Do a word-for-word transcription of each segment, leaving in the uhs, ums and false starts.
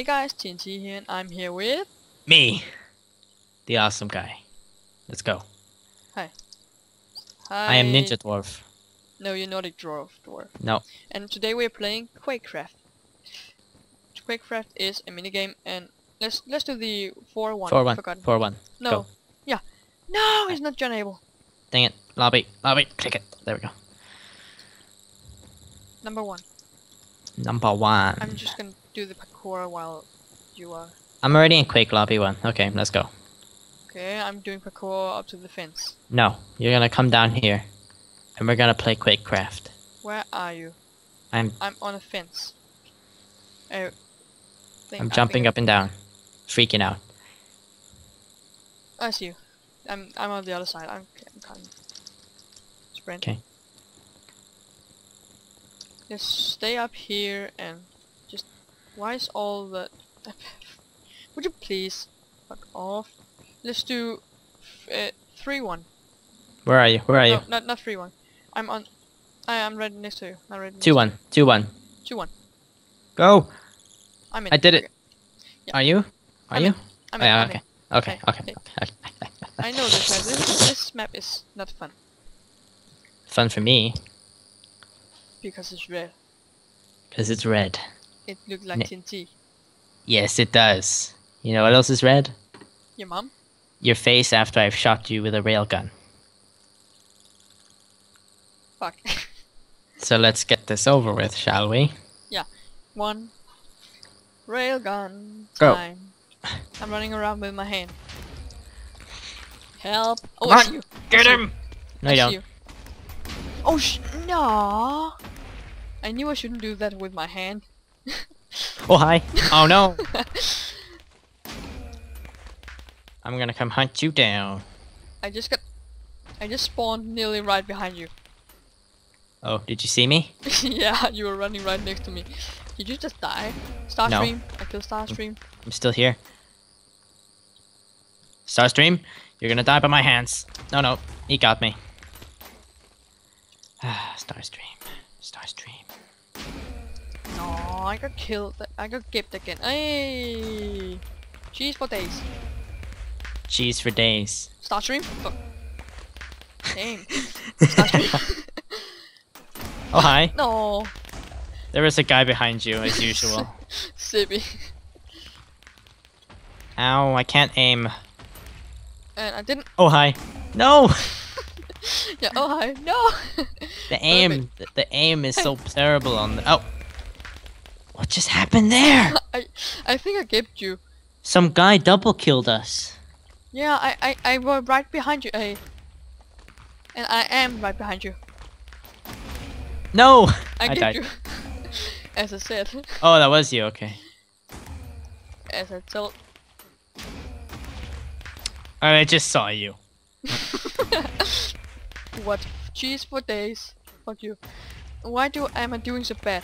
Hey guys, T N T here, and I'm here with... me, the awesome guy. Let's go. Hi. Hi. I am Ninja Dwarf. No, you're not a dwarf, dwarf. No. And today we're playing Quakecraft. Quakecraft is a minigame, and let's let's do the four one. four one. four one. No. Go. Yeah. No, it's not John Abel. Dang it. Lobby. Lobby. Click it. There we go. Number one. Number one. I'm just gonna do the parkour while you are... I'm already in Quake Lobby one. Okay, let's go. Okay, I'm doing parkour up to the fence. No, you're gonna come down here. And we're gonna play Quakecraft. Where are you? I'm... I'm on a fence. I think, I'm jumping I think up I'm... and down. Freaking out. I see you. I'm, I'm on the other side. I'm, I'm coming. Sprint. Okay. Just stay up here and just... Why is all the... Would you please fuck off? Let's do uh, three one. Where are you? Where are no, you? Not not three one. I'm on... I am right next to you. I'm right next two one. To you. two one. two one. Go! I'm in. I did it. Okay. Yeah. Are you? Are I'm you? In. I'm, oh, in. I'm okay. In. Okay. Okay. Okay. Okay. Okay. I know this map. This, this map is not fun. Fun for me. Because it's red. Because it's red. It looks like N T N T. Yes, it does. You know what else is red? Your mom? Your face after I've shot you with a railgun. Fuck. So let's get this over with, shall we? Yeah. One. Railgun. Time. Go. I'm running around with my hand. Help. Oh, I see you. Get him! No, you don't. Oh, sh no! I knew I shouldn't do that with my hand. Oh, hi. Oh, no. I'm gonna come hunt you down. I just got... I just spawned nearly right behind you. Oh, did you see me? Yeah, you were running right next to me. Did you just die? Starstream? No. I killed Starstream. I'm still here. Starstream, you're gonna die by my hands. No, no. He got me. Ah, Starstream. Starstream. No, I got killed. I got gipped again. Hey, cheese for days. Cheese for days. Starstream? Oh. Dang. Starstream. Oh, hi. No. There is a guy behind you, as usual. Sibby. Ow, I can't aim. And I didn't. Oh, hi. No! Yeah, oh hi, no! The aim, the, the aim is so terrible on the... Oh! What just happened there? I I think I gipped you. Some guy double killed us. Yeah, I, I, I were right behind you, I, and I am right behind you. No! I, I gipped died. You. As I said. Oh, that was you, okay. As I told... Alright, I just saw you. What? Cheese for days. Fuck you. Why do am I doing so bad?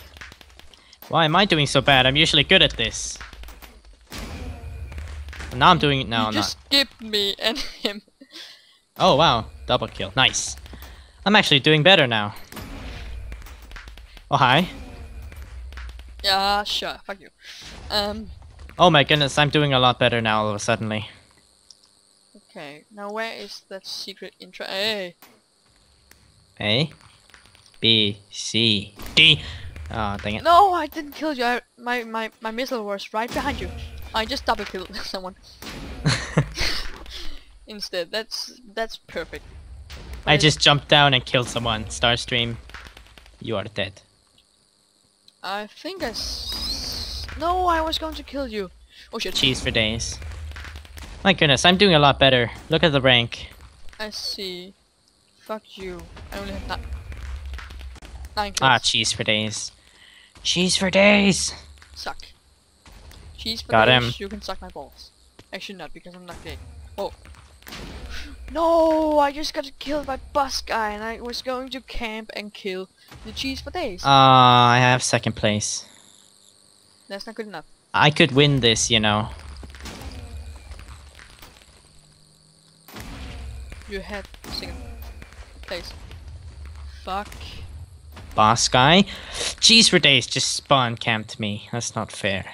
Why am I doing so bad? I'm usually good at this. And now I'm doing it. No, I'm just not. Just skip me and him. Oh wow, double kill. Nice. I'm actually doing better now. Oh hi. Yeah, sure. Fuck you. Um. Oh my goodness, I'm doing a lot better now. All of a suddenly. Okay. Now where is that secret intro? Hey. A, B, C, D. Oh, dang it. No, I didn't kill you. I, my, my, my missile was right behind you. I just double killed someone. Instead, that's that's perfect. But I just jumped down and killed someone. Starstream, you are dead. I think I... S no, I was going to kill you. Oh shit. Cheese for days. My goodness, I'm doing a lot better. Look at the rank. I see. Fuck you. I only have nine kills. Ah, cheese for days. Cheese for days! Suck. Cheese for Got days, him. You can suck my balls. I should not, because I'm not gay. Oh. No, I just got killed by bus guy, and I was going to camp and kill the cheese for days. Ah, uh, I have second place. That's not good enough. I could win this, you know. You had second place. Place. Fuck. Boss guy? Cheese for days just spawn camped me. That's not fair.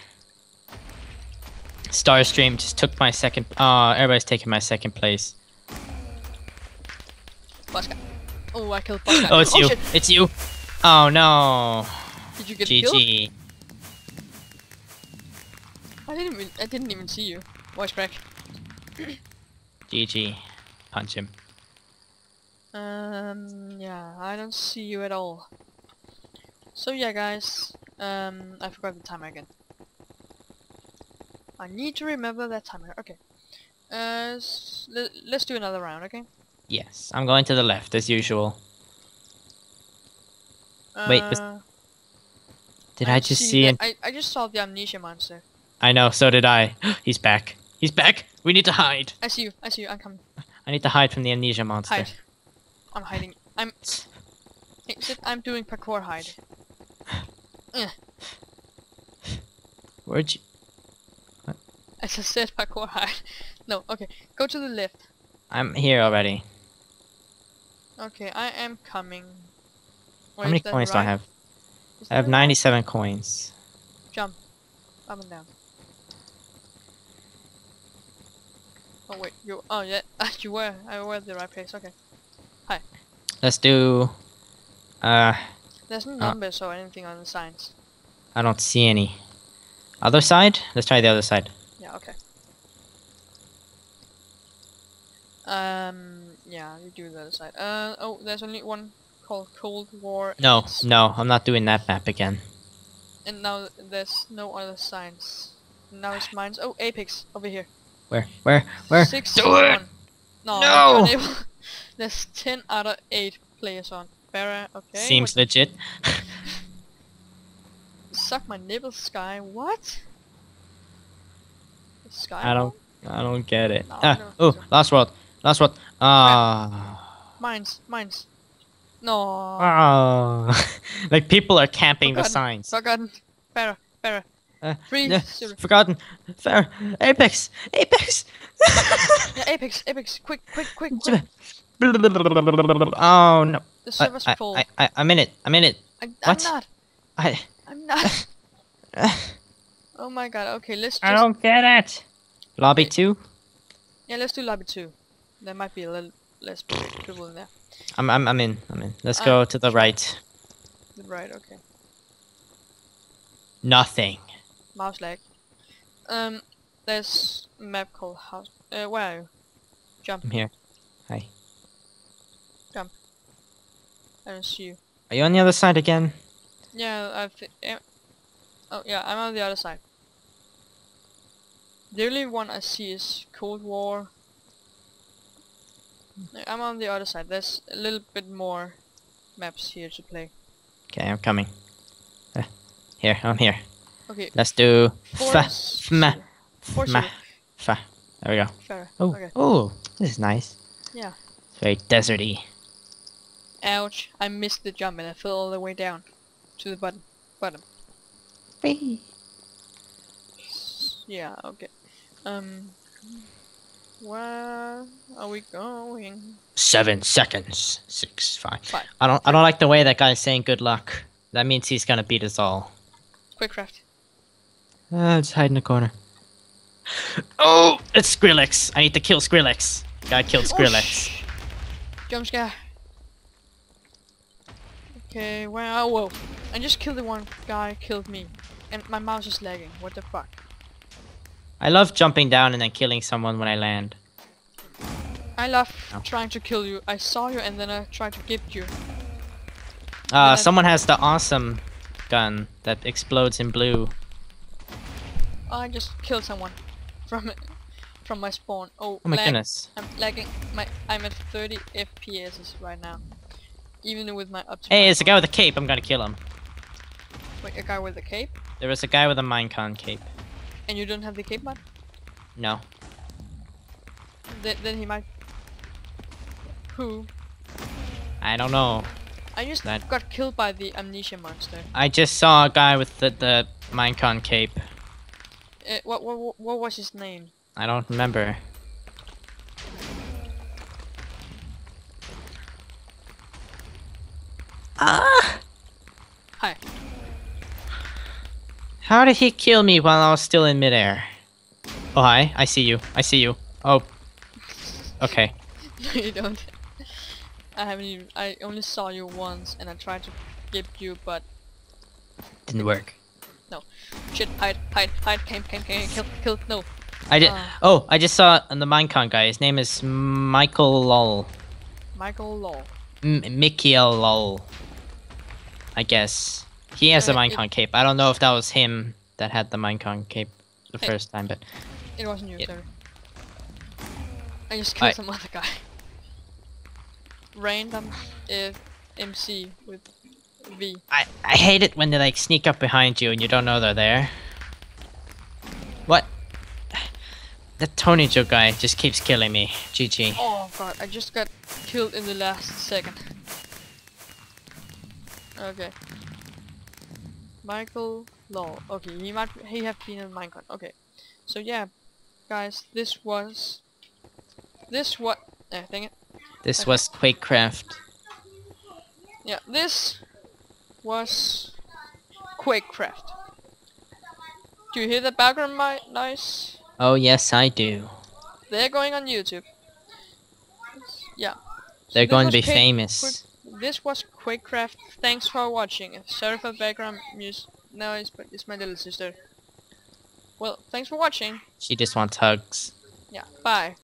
Starstream just took my second. Ah, uh, everybody's taking my second place. Oh, I killed Boss Guy. Oh, it's oh, you. Shit. It's you. Oh no. Did you get G G. Killed? I didn't. Really, I didn't even see you. Voice crack. G G. Punch him. Um. Yeah, I don't see you at all. So yeah, guys. Um, I forgot the timer again. I need to remember that timer. Okay. Uh, let's do another round. Okay. Yes, I'm going to the left as usual. Uh, Wait, was... did I, I just see? see an... I I just saw the amnesia monster. I know, so did I. He's back. He's back. We need to hide. I see you. I see you. I'm coming. I need to hide from the amnesia monster. Hide. I'm hiding. I'm. I'm doing parkour hide. Where'd you? What? I just said parkour hide. No. Okay. Go to the left. I'm here already. Okay, I am coming. Wait, how many coins right? do I have? Is I have ninety-seven right? coins. Jump. Up and down. Oh wait, you- oh yeah, you were, I were at the right place, okay. Hi. Let's do... Uh... There's no numbers uh, or anything on the signs. I don't see any. Other side? Let's try the other side. Yeah, okay. Um, yeah, you do the other side. Uh, oh, there's only one called Cold War. No, it's... no, I'm not doing that map again. And now there's no other signs. Now it's mines. Oh, Apex, over here. Where, where, where? Six do it! One. No! no! There's ten out of eight players on. Barra, okay. Seems what... legit. Suck my nipple, Sky. What? Sky? I don't, I don't get it. No, ah, don't oh, so. last world. Last one. Ah. Uh, mines, mines. No. Oh. Like people are camping forgotten, the signs. Forgotten. Farah, Farah. Uh, Free. No, forgotten. Farah. Apex. Apex. Yeah, Apex. Apex. Quick, quick, quick, quick. Oh no. The server's I, full. I, I, I, I'm in it. I'm in it. I, what? I'm not. I. I'm not. Oh my god. Okay, let's. Just... I don't get it. Lobby okay. two. Yeah, let's do lobby two. There might be a little less people in there. I'm I'm I'm in. I'm in. Let's uh, go to the right. The right, okay. Nothing. Mouse lag. Um, there's a map called House. Uh, where are you? Jump. I'm here. Hi. Jump. I don't see you. Are you on the other side again? Yeah, I've. Uh, oh yeah, I'm on the other side. The only one I see is Cold War. I'm on the other side. There's a little bit more maps here to play. Okay, I'm coming. Uh, here, I'm here. Okay. Let's do fa ma ma fa. There we go. Fair. Oh, okay. Oh, this is nice. Yeah. It's very deserty. Ouch! I missed the jump and I fell all the way down to the bottom. Bottom. Whee. Yeah. Okay. Um. Where are we going? Seven seconds. Six, five. five. I don't. I don't like the way that guy's saying good luck. That means he's gonna beat us all. Quakecraft. Uh, just hide in the corner. Oh, it's Skrillex. I need to kill Skrillex. Guy killed Skrillex. Oh, jump scare. Okay, well, whoa! I just killed the one guy. Killed me, and my mouse is lagging. What the fuck? I love jumping down and then killing someone when I land. I love oh. trying to kill you. I saw you and then I tried to gift you. Uh, someone I... has the awesome gun that explodes in blue. I just killed someone from from my spawn. Oh, oh my lag. goodness. I'm lagging. My I'm at thirty F P S right now. Even with my up. Hey, it's a guy with a cape. I'm gonna kill him. Wait, a guy with a cape? There was a guy with a Minecon cape. And you don't have the cape mod? No. Th then he might... Who? I don't know. I just that... got killed by the amnesia monster. I just saw a guy with the, the Minecon cape. Uh, what, what, what was his name? I don't remember. Ah! Hi. How did he kill me while I was still in midair? Oh, hi. I see you. I see you. Oh. Okay. No, you don't. I haven't even, I only saw you once and I tried to get you, but... Didn't work. No. Shit, hide, hide, hide, came, came, came, kill, kill, no. I did. Uh, oh, I just saw the Minecon guy. His name is Michael Lull. Michael Lull. M Michael Lull. I guess. He has uh, the Minecon cape. I don't know if that was him that had the Minecon cape the hey, first time, but... It wasn't you, sorry. I just killed I some other guy. Random uh, M C with V. I, I hate it when they like sneak up behind you and you don't know they're there. What? That Tony Joe guy just keeps killing me. G G. Oh god, I just got killed in the last second. Okay. Michael Lull. Okay, he might he have been in Minecon. Okay. So yeah, guys, this was this what eh, dang it. This okay. was Quakecraft. Yeah, this was Quakecraft. Do you hear the background noise? Oh yes, I do. They're going on YouTube. Yeah. So they're going to be Quake famous. Quake this was Quakecraft. Thanks for watching. Sorry for background music noise, but it's my little sister. Well, thanks for watching. She just wants hugs. Yeah, bye.